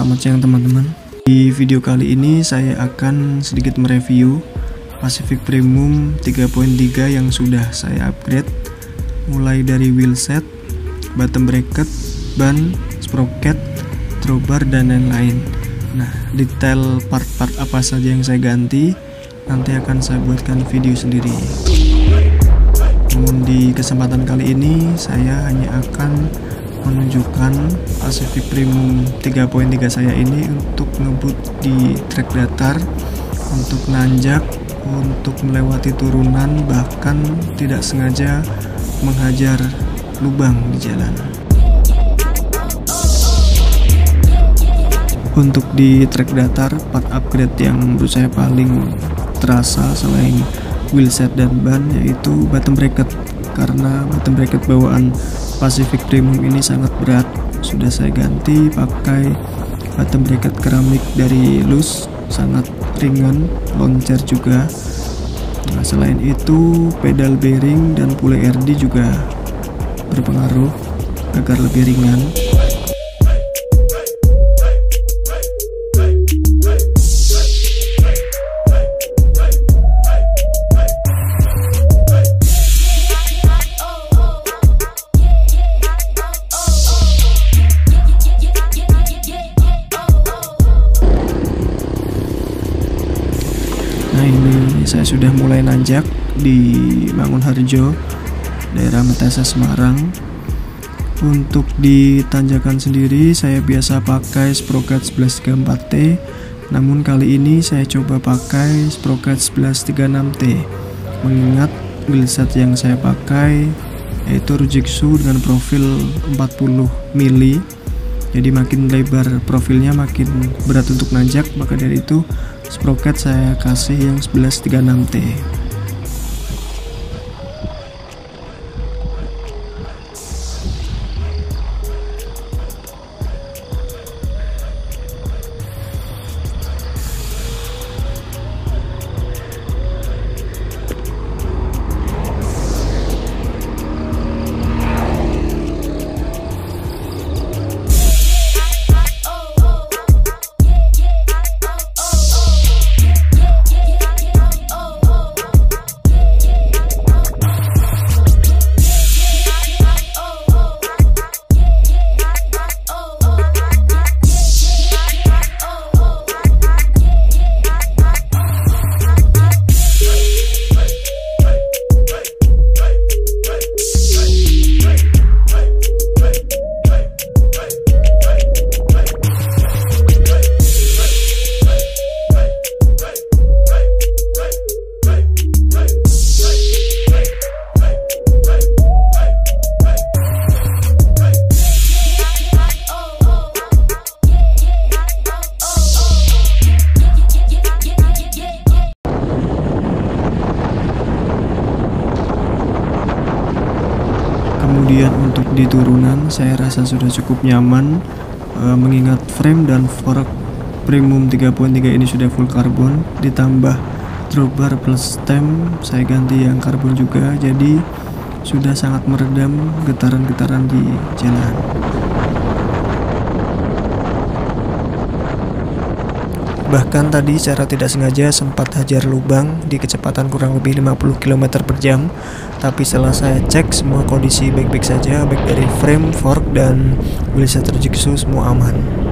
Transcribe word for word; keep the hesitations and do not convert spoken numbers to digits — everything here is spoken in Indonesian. Selamat siang teman-teman. Di video kali ini saya akan sedikit mereview Pacific Primum tiga titik tiga yang sudah saya upgrade, mulai dari wheelset, bottom bracket, ban, sprocket, drawbar dan lain-lain. Nah, detail part-part apa saja yang saya ganti nanti akan saya buatkan video sendiri. Namun di kesempatan kali ini saya hanya akan menunjukkan Pacific Primum tiga titik tiga saya ini untuk ngebut di trek datar, untuk nanjak, untuk melewati turunan, bahkan tidak sengaja menghajar lubang di jalan. Untuk di trek datar, part upgrade yang menurut saya paling terasa selain wheelset dan ban yaitu bottom bracket, karena bottom bracket bawaan Pacific Primum ini sangat berat. Sudah saya ganti pakai bottom bracket keramik dari Luce, sangat ringan, loncer juga. Nah, selain itu pedal bearing dan pulley R D juga berpengaruh agar lebih ringan. Nah, ini saya sudah mulai nanjak di Mangunharjo, daerah Metesa, Semarang. Untuk di tanjakan sendiri saya biasa pakai sprocket sebelas tiga puluh empat T, namun kali ini saya coba pakai sprocket sebelas tiga puluh enam T, mengingat wheelset yang saya pakai yaitu Rujixu dengan profil empat puluh milimeter, jadi makin lebar profilnya makin berat untuk nanjak. Maka dari itu sprocket saya kasih yang sebelas tiga puluh enam T. Kemudian untuk di turunan saya rasa sudah cukup nyaman, e, mengingat frame dan fork Primum tiga titik tiga ini sudah full karbon, ditambah drawbar plus stem saya ganti yang karbon juga, jadi sudah sangat meredam getaran-getaran di jalan. Bahkan tadi secara tidak sengaja sempat hajar lubang di kecepatan kurang lebih lima puluh kilometer per jam, tapi setelah saya cek semua kondisi baik-baik saja, baik dari frame, fork, dan wheelset Rujixu semua aman.